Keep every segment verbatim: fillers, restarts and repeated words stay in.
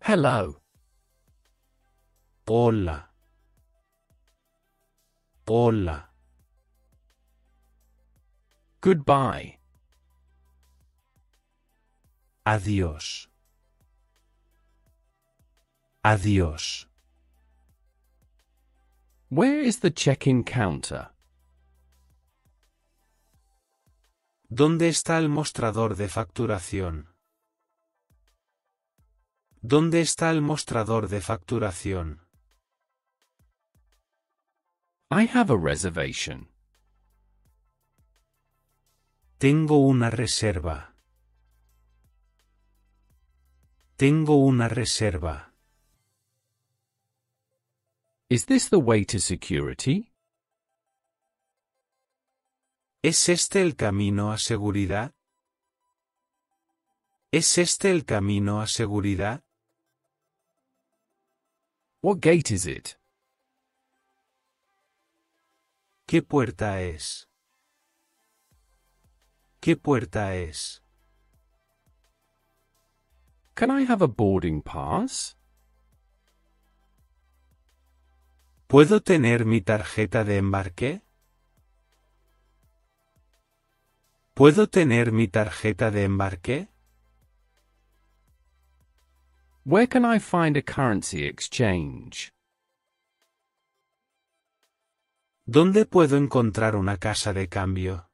Hello. Hola. Hola. Goodbye. Adiós. Adiós. Where is the check-in counter? ¿Dónde está el mostrador de facturación? ¿Dónde está el mostrador de facturación? I have a reservation. Tengo una reserva. Tengo una reserva. Is this the way to security? ¿Es este el camino a seguridad? ¿Es este el camino a seguridad? What gate is it? ¿Qué puerta es? ¿Qué puerta es? Can I have a boarding pass? ¿Puedo tener mi tarjeta de embarque? ¿Puedo tener mi tarjeta de embarque? Where can I find a currency exchange? ¿Dónde puedo encontrar una casa de cambio?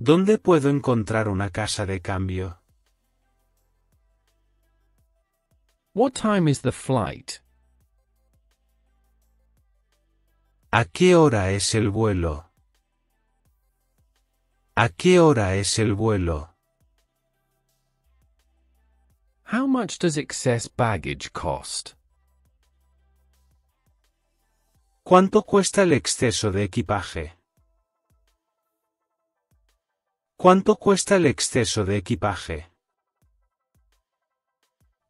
¿Dónde puedo encontrar una casa de cambio? What time is the flight? ¿A qué hora es el vuelo? ¿A qué hora es el vuelo? How much does excess baggage cost? ¿Cuánto cuesta el exceso de equipaje? ¿Cuánto cuesta el exceso de equipaje?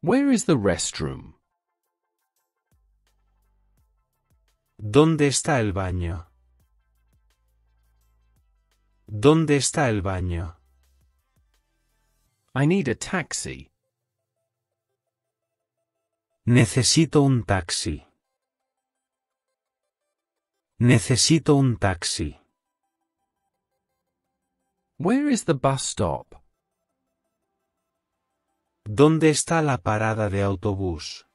Where is the restroom? ¿Dónde está el baño? ¿Dónde está el baño? I need a taxi. Necesito un taxi. Necesito un taxi. Where is the bus stop? ¿Dónde está la parada de autobús?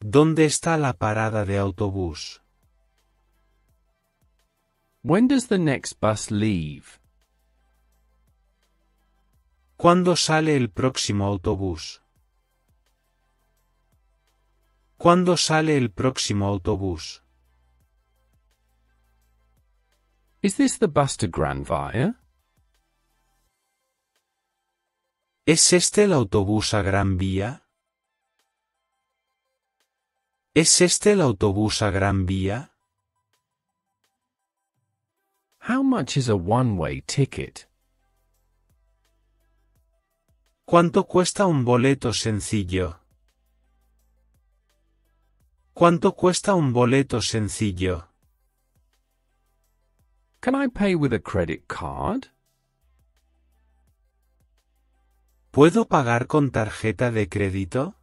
¿Dónde está la parada de autobús? When does the next bus leave? ¿Cuándo sale el próximo autobús? ¿Cuándo sale el próximo autobús? Is this the bus to Granville? ¿Es este el autobús a Gran Vía? ¿Es este el autobús a Gran Vía? How much is a one-way ticket? ¿Cuánto cuesta un boleto sencillo? ¿Cuánto cuesta un boleto sencillo? Can I pay with a credit card? ¿Puedo pagar con tarjeta de crédito?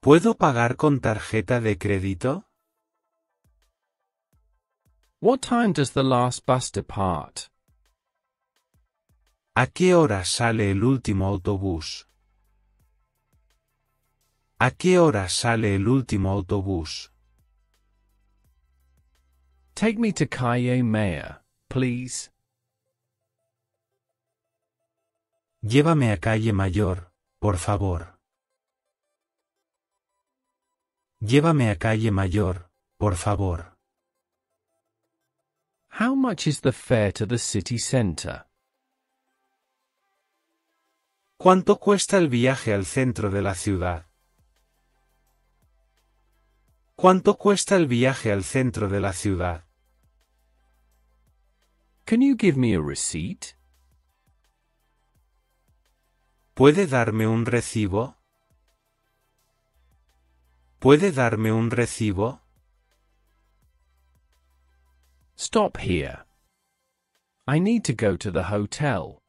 ¿Puedo pagar con tarjeta de crédito? What time does the last bus depart? ¿A qué hora sale el último autobús? ¿A qué hora sale el último autobús? Take me to Calle Mayor, please. Llévame a Calle Mayor, por favor. Llévame a Calle Mayor, por favor. How much is the fare to the city center? ¿Cuánto cuesta el viaje al centro de la ciudad? ¿Cuánto cuesta el viaje al centro de la ciudad? Can you give me a receipt? ¿Puede darme un recibo? ¿Puede darme un recibo? Stop here. I need to go to the hotel.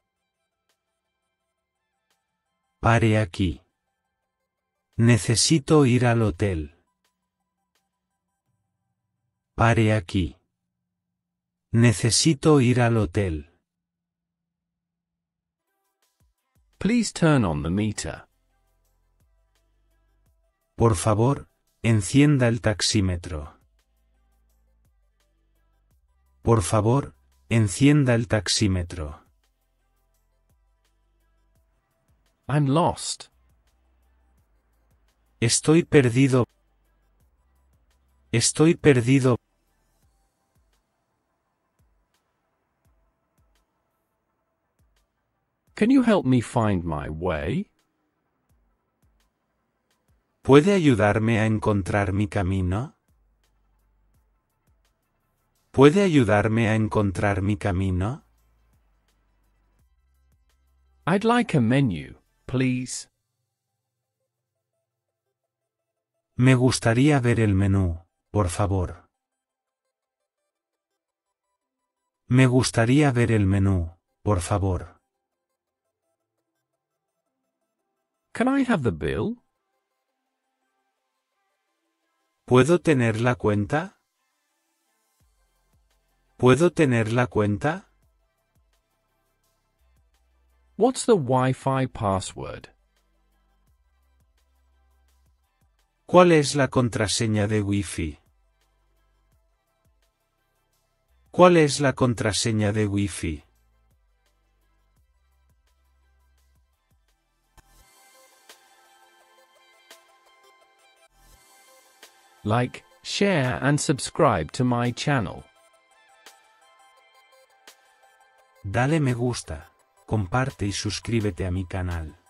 Pare aquí. Necesito ir al hotel. Pare aquí. Necesito ir al hotel. Please turn on the meter. Por favor, encienda el taxímetro. Por favor, encienda el taxímetro. I'm lost. Estoy perdido. Estoy perdido. Can you help me find my way? ¿Puede ayudarme a encontrar mi camino? ¿Puede ayudarme a encontrar mi camino? I'd like a menu, please. Me gustaría ver el menú, por favor. Me gustaría ver el menú, por favor. Can I have the bill? ¿Puedo tener la cuenta? ¿Puedo tener la cuenta? What's the Wi-Fi password? ¿Cuál es la contraseña de Wi-Fi? ¿Cuál es la contraseña de Wi-Fi? Like, share and subscribe to my channel. Dale me gusta, comparte y suscríbete a mi canal.